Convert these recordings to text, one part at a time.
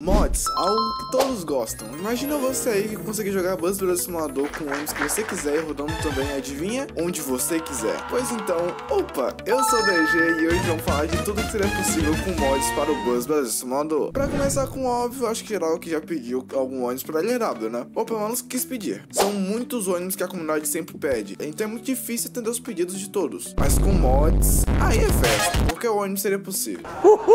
Mods, algo que todos gostam. Imagina você aí que consegue jogar BusBrasil Simulador com ônibus que você quiser e rodando também, adivinha, onde você quiser. Pois então, opa, eu sou o DG e hoje vamos falar de tudo que seria possível com mods para o BusBrasil Simulador. Pra começar com óbvio, acho que geral que já pediu algum ônibus pra L&W, né? Ou pelo menos quis pedir. São muitos ônibus que a comunidade sempre pede, então é muito difícil atender os pedidos de todos. Mas com mods, aí é festa, qualquer ônibus seria possível. Uhul!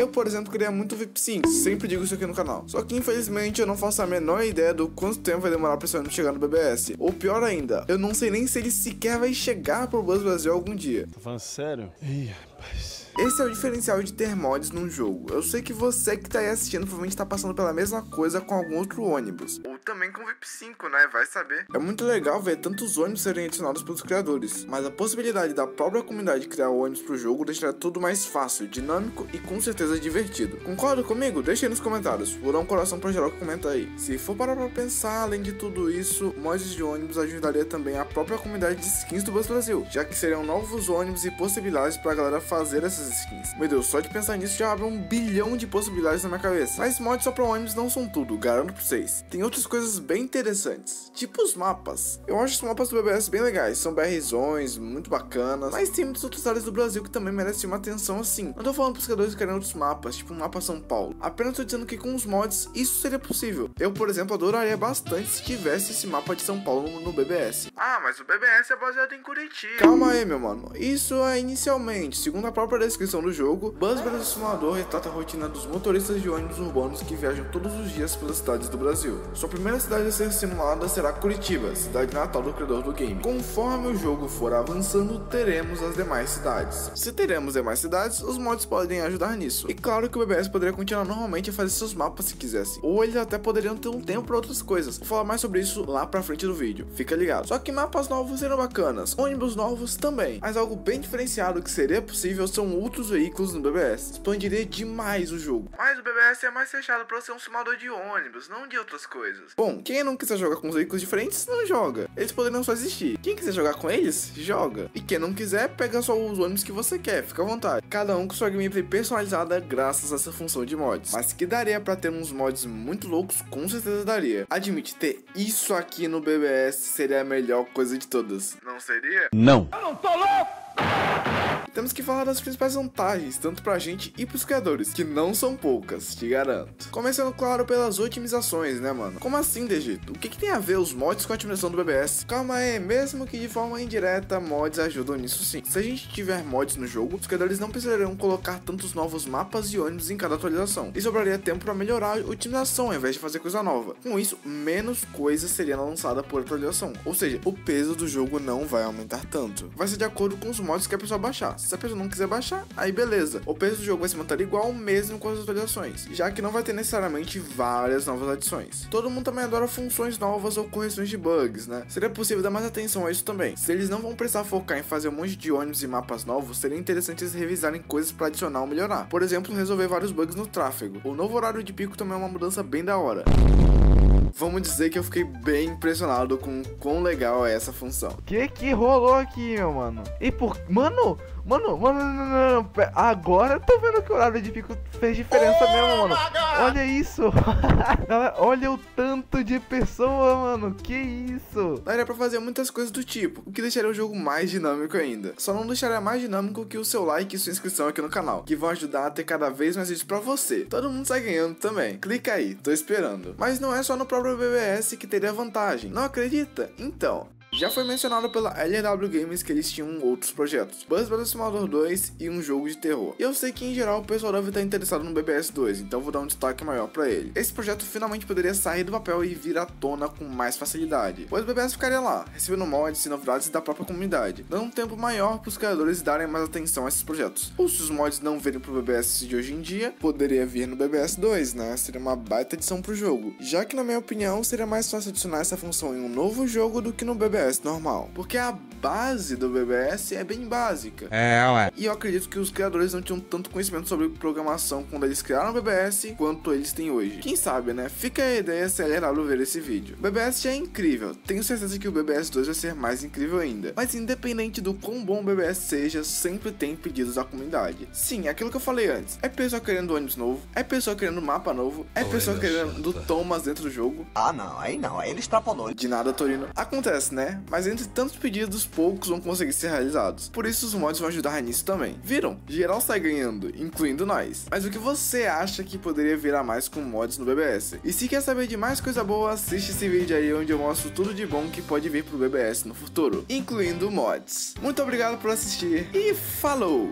Eu, por exemplo, queria muito o VIP 5, sempre digo isso aqui no canal. Só que infelizmente eu não faço a menor ideia do quanto tempo vai demorar pra esse ônibus chegar no BBS. Ou pior ainda, eu não sei nem se ele sequer vai chegar pro BusBrasil algum dia. Tá falando sério? Ih, rapaz. Esse é o diferencial de ter mods num jogo. Eu sei que você que tá aí assistindo provavelmente tá passando pela mesma coisa com algum outro ônibus. Ou também com o VIP 5, né? Vai saber. É muito legal ver tantos ônibus serem adicionados pelos criadores. Mas a possibilidade da própria comunidade criar ônibus pro jogo deixará tudo mais fácil, dinâmico e com certeza divertido. Concorda comigo? Deixa aí nos comentários. Vou dar um coração pra geral que comenta aí. Se for parar pra pensar, além de tudo isso, mods de ônibus ajudaria também a própria comunidade de skins do BusBrasil, já que seriam novos ônibus e possibilidades pra galera fazer essas skins. Meu Deus, só de pensar nisso já abre 1 bilhão de possibilidades na minha cabeça. Mas mods só pra ônibus não são tudo, garanto pra vocês. Tem outras coisas bem interessantes, tipo os mapas. Eu acho os mapas do BBS bem legais, são BRzões, muito bacanas, mas tem muitos outros áreas do Brasil que também merecem uma atenção assim. Não tô falando pros criadores que querem outros mapas, tipo um mapa São Paulo. Apenas tô dizendo que com os mods isso seria possível. Eu, por exemplo, adoraria bastante se tivesse esse mapa de São Paulo no BBS. Ah, mas o BBS é baseado em Curitiba. Calma aí, meu mano. Isso é inicialmente, segundo a própria descrição do jogo, BusBrasil Simulador retrata a rotina dos motoristas de ônibus urbanos que viajam todos os dias pelas cidades do Brasil. Sua primeira cidade a ser simulada será Curitiba, cidade natal do criador do game. Conforme o jogo for avançando, teremos as demais cidades. Se teremos demais cidades, os mods podem ajudar nisso. E claro que o BBS poderia continuar normalmente a fazer seus mapas se quisesse, ou eles até poderiam ter um tempo para outras coisas. Vou falar mais sobre isso lá pra frente do vídeo, fica ligado. Só que mapas novos serão bacanas, ônibus novos também, mas algo bem diferenciado que seria possível são outros veículos no BBS. Expandiria demais o jogo. Mas o BBS é mais fechado para ser um simulador de ônibus, não de outras coisas. Bom, quem não quiser jogar com os veículos diferentes, não joga. Eles poderiam só existir. Quem quiser jogar com eles, joga. E quem não quiser, pega só os ônibus que você quer, fica à vontade. Cada um com sua gameplay personalizada graças a essa função de mods. Mas que daria para ter uns mods muito loucos, com certeza daria. Admite, ter isso aqui no BBS seria a melhor coisa de todas. Não seria? Não. Eu não tô louco! Temos que falar das principais vantagens, tanto pra gente e pros criadores, que não são poucas, te garanto. Começando, claro, pelas otimizações, né, mano? Como assim, DG? O que tem a ver os mods com a otimização do BBS? Calma aí, mesmo que de forma indireta, mods ajudam nisso sim. Se a gente tiver mods no jogo, os criadores não precisariam colocar tantos novos mapas e ônibus em cada atualização, e sobraria tempo pra melhorar a otimização ao invés de fazer coisa nova. Com isso, menos coisa seria lançada por atualização, ou seja, o peso do jogo não vai aumentar tanto. Vai ser de acordo com os mods que a pessoa baixar. Se a pessoa não quiser baixar, aí beleza. O peso do jogo vai se manter igual mesmo com as atualizações, já que não vai ter necessariamente várias novas adições. Todo mundo também adora funções novas ou correções de bugs, né? Seria possível dar mais atenção a isso também. Se eles não vão precisar focar em fazer um monte de ônibus e mapas novos, seria interessante eles revisarem coisas para adicionar ou melhorar. Por exemplo, resolver vários bugs no tráfego. O novo horário de pico também é uma mudança bem da hora. Vamos dizer que eu fiquei bem impressionado com o quão legal é essa função. Que rolou aqui, meu mano? E por... Mano, agora eu tô vendo que o horário de pico fez diferença mesmo, mano. Olha isso. Olha o tanto de pessoa, mano. Que isso. Daria pra fazer muitas coisas do tipo, o que deixaria o jogo mais dinâmico ainda. Só não deixaria mais dinâmico que o seu like e sua inscrição aqui no canal, que vão ajudar a ter cada vez mais vídeos pra você. Todo mundo sai ganhando também. Clica aí, tô esperando. Mas não é só no próprio BBS que teria vantagem. Não acredita? Então... já foi mencionado pela L&W Games que eles tinham outros projetos, BusBrasil Simulador 2 e um jogo de terror. E eu sei que em geral o pessoal deve estar interessado no BBS 2, então vou dar um destaque maior pra ele. Esse projeto finalmente poderia sair do papel e vir à tona com mais facilidade, pois o BBS ficaria lá, recebendo mods e novidades da própria comunidade, dando um tempo maior pros criadores darem mais atenção a esses projetos. Ou se os mods não virem pro BBS de hoje em dia, poderia vir no BBS 2, né? Seria uma baita adição pro jogo, já que na minha opinião seria mais fácil adicionar essa função em um novo jogo do que no BBS BBS normal, porque a base do BBS é bem básica. É, ué. E eu acredito que os criadores não tinham tanto conhecimento sobre programação quando eles criaram o BBS quanto eles têm hoje. Quem sabe, né? Fica a ideia se a L&W ver esse vídeo. O BBS já é incrível. Tenho certeza que o BBS 2 vai ser mais incrível ainda. Mas independente do quão bom o BBS seja, sempre tem pedidos da comunidade. Sim, é aquilo que eu falei antes. É pessoa querendo ônibus novo, é pessoa querendo mapa novo, é pessoa querendo do Thomas dentro do jogo. Ah, não. Aí não. Aí ele extrapolou. De nada, Torino. Acontece, né? Mas entre tantos pedidos, poucos vão conseguir ser realizados. Por isso os mods vão ajudar nisso também. Viram? Geral sai ganhando, incluindo nós. Mas o que você acha que poderia virar mais com mods no BBS? E se quer saber de mais coisa boa, assiste esse vídeo aí onde eu mostro tudo de bom que pode vir pro BBS no futuro, incluindo mods. Muito obrigado por assistir e falou!